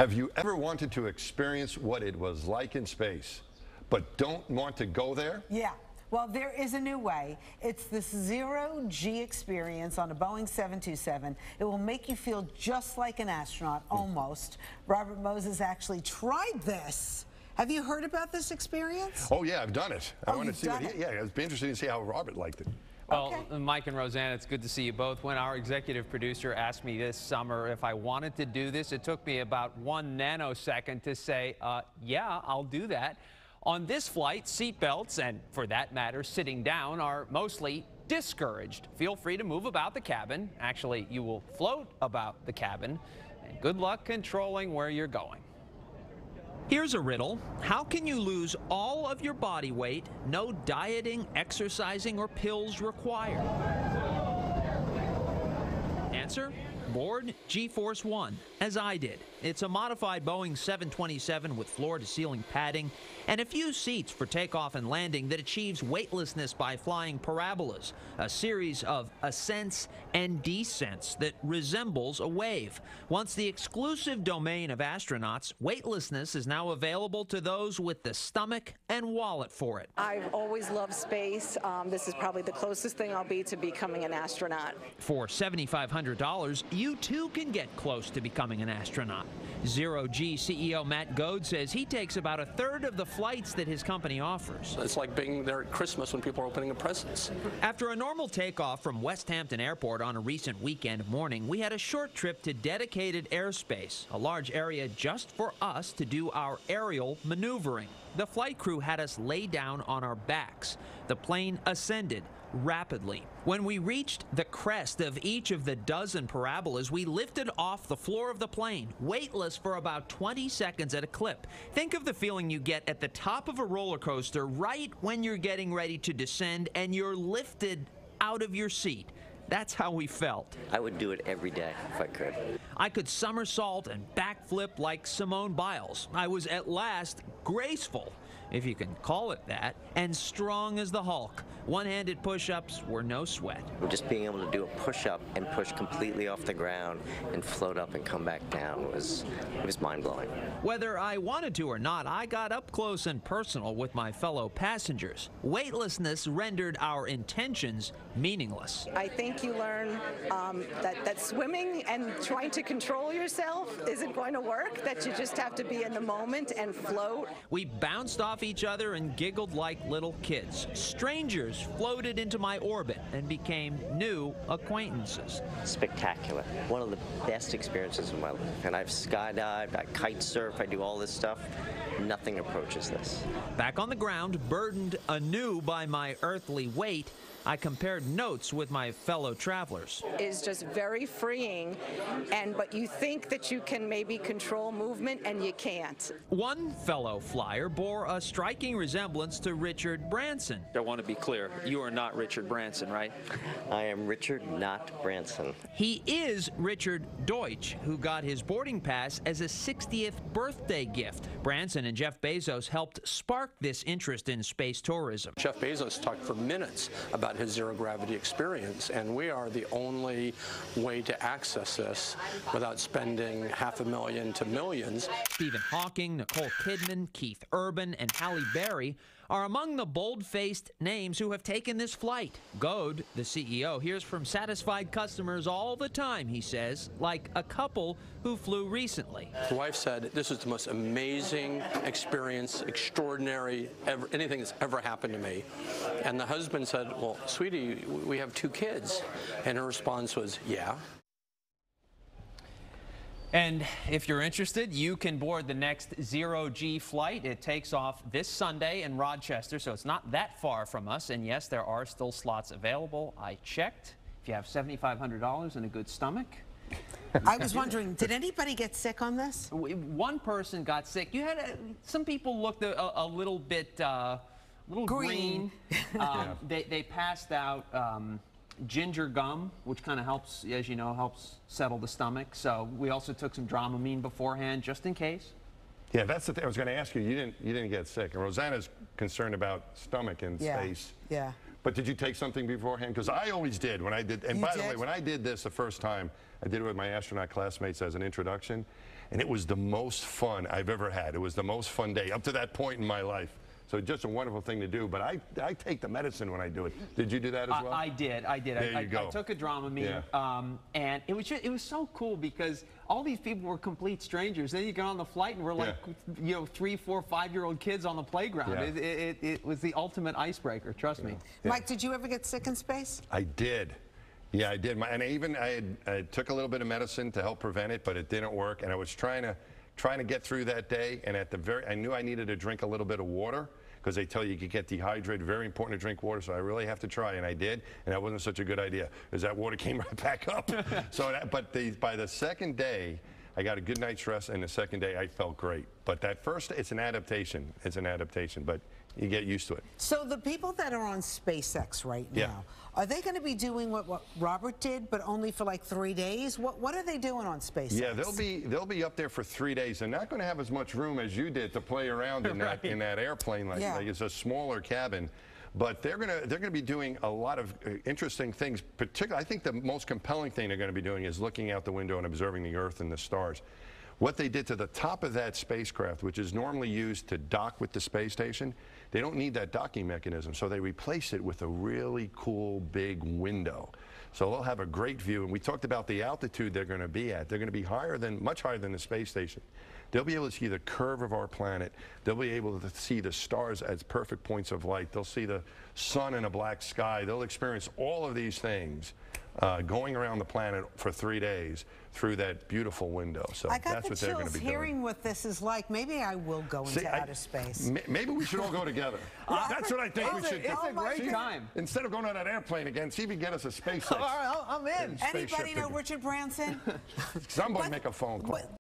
Have you ever wanted to experience what it was like in space, but don't want to go there? Yeah. Well, there is a new way. It's this Zero-G experience on a Boeing 727. It will make you feel just like an astronaut, almost. Robert Moses actually tried this. Have you heard about this experience? Oh, yeah, I've done it. I want to see what he, yeah, it'd be interesting to see how Robert liked it. Well, okay. Mike and Roseanne, it's good to see you both. When our executive producer asked me this summer if I wanted to do this, it took me about 1 nanosecond to say, yeah, I'll do that. On this flight, seatbelts, and for that matter, sitting down, are mostly discouraged. Feel free to move about the cabin. Actually, you will float about the cabin. And good luck controlling where you're going. Here's a riddle. How can you lose all of your body weight, no dieting, exercising, or pills required? Answer? Board G-Force One, as I did. It's a modified Boeing 727 with floor-to-ceiling padding and a few seats for takeoff and landing that achieves weightlessness by flying parabolas, a series of ascents and descents that resembles a wave. Once the exclusive domain of astronauts, weightlessness is now available to those with the stomach and wallet for it. I've always loved space. This is probably the closest thing I'll be to becoming an astronaut. For $7,500, you too can get close to becoming an astronaut. Zero-G CEO Matt Goode says he takes about 1/3 of the flights that his company offers. It's like being there at Christmas when people are opening the presents. After a normal takeoff from West Hampton Airport on a recent weekend morning, we had a short trip to dedicated airspace, a large area just for us to do our aerial maneuvering. The flight crew had us lay down on our backs. The plane ascended rapidly. When we reached the crest of each of the dozen parabolas, we lifted off the floor of the plane, weightless for about 20 seconds at a clip. Think of the feeling you get at the top of a roller coaster right when you're getting ready to descend and you're lifted out of your seat. That's how we felt. I would do it every day if I could. I could somersault and backflip like Simone Biles. I was at last graceful, if you can call it that, and strong as the Hulk. One-handed push-ups were no sweat. Just being able to do a push-up and push completely off the ground and float up and come back down was mind-blowing. Whether I wanted to or not, I got up close and personal with my fellow passengers. Weightlessness rendered our intentions meaningless. I think you learn that swimming and trying to control yourself isn't going to work, that you just have to be in the moment and float. We bounced off each other and giggled like little kids. Strangers floated into my orbit and became new acquaintances. Spectacular. One of the best experiences of my life. And I've skydived, I kite surf, I do all this stuff. Nothing approaches this. Back on the ground, burdened anew by my earthly weight, I compared notes with my fellow travelers. It's just very freeing, but you think that you can maybe control movement, and you can't. One fellow flyer bore a striking resemblance to Richard Branson. I want to be clear, you are not Richard Branson, right? I am Richard, not Branson. He is Richard Deutsch, who got his boarding pass as a 60th birthday gift. Branson and Jeff Bezos helped spark this interest in space tourism. Jeff Bezos talked for minutes about his zero-gravity experience, and we are the only way to access this without spending $500,000 to millions. Stephen Hawking, Nicole Kidman, Keith Urban, and Halle Berry are among the bold-faced names who have taken this flight. Goode, the CEO, hears from satisfied customers all the time, he says, like a couple who flew recently. The wife said, this is the most amazing experience, extraordinary, anything that's ever happened to me. And the husband said, well, sweetie, we have 2 kids. And her response was, yeah. And if you're interested, you can board the next Zero-G flight. It takes off this Sunday in Rochester, so it's not that far from us. And yes, there are still slots available. I checked. If you have $7,500 and a good stomach. I was wondering, did anybody get sick on this? One person got sick. You had some people looked a little bit little green. They passed out ginger gum, which kind of helps, as you know, helps settle the stomach. So we also took some Dramamine beforehand, just in case. Yeah, that's the thing I was going to ask you. You didn't get sick, and Rosanna's concerned about stomach in space. Yeah. But did you take something beforehand? Because I always did when I did. And by the way, when I did this the first time, I did it with my astronaut classmates as an introduction, and it was the most fun I've ever had. It was the most fun day up to that point in my life. So just a wonderful thing to do, but I take the medicine when I do it. Did you do that as well? I did. There you go. I took a Dramamine, and it was just, it was so cool because all these people were complete strangers. Then you got on the flight, and we're like, you know, 3, 4, 5-year-old kids on the playground. Yeah. It was the ultimate icebreaker. Trust me. Yeah. Mike, did you ever get sick in space? I did. Yeah, I did. I took a little bit of medicine to help prevent it, but it didn't work. And I was trying to get through that day, and at the very, I knew I needed to drink a little bit of water, because they tell you you could get dehydrated, very important to drink water, so I really have to try, and I did, and that wasn't such a good idea, because that water came right back up. So, by the second day, I got a good night's rest, and the second day I felt great. But that first, it's an adaptation, but you get used to it. So the people that are on SpaceX right now, are they going to be doing what Robert did, but only for like 3 days? What are they doing on SpaceX? Yeah, they'll be up there for 3 days. They're not going to have as much room as you did to play around in that airplane. Like it's a smaller cabin. But they're gonna be doing a lot of interesting things. Particularly, I think the most compelling thing they're gonna be doing is looking out the window and observing the Earth and the stars. What they did to the top of that spacecraft, which is normally used to dock with the space station, they don't need that docking mechanism, so they replace it with a really cool big window. So they'll have a great view, and we talked about the altitude they're gonna be at. They're gonna be much higher than the space station. They'll be able to see the curve of our planet. They'll be able to see the stars as perfect points of light. They'll see the sun in a black sky. They'll experience all of these things going around the planet for 3 days through that beautiful window. So that's what they're going to be doing. Hearing what this is like, maybe I will go into outer space. Maybe we should all go together. That's what I think we should do. It's a great time. Instead of going on that airplane again, see if you can get us a SpaceX. All right, I'm in. Anybody know Richard Branson? Somebody make a phone call.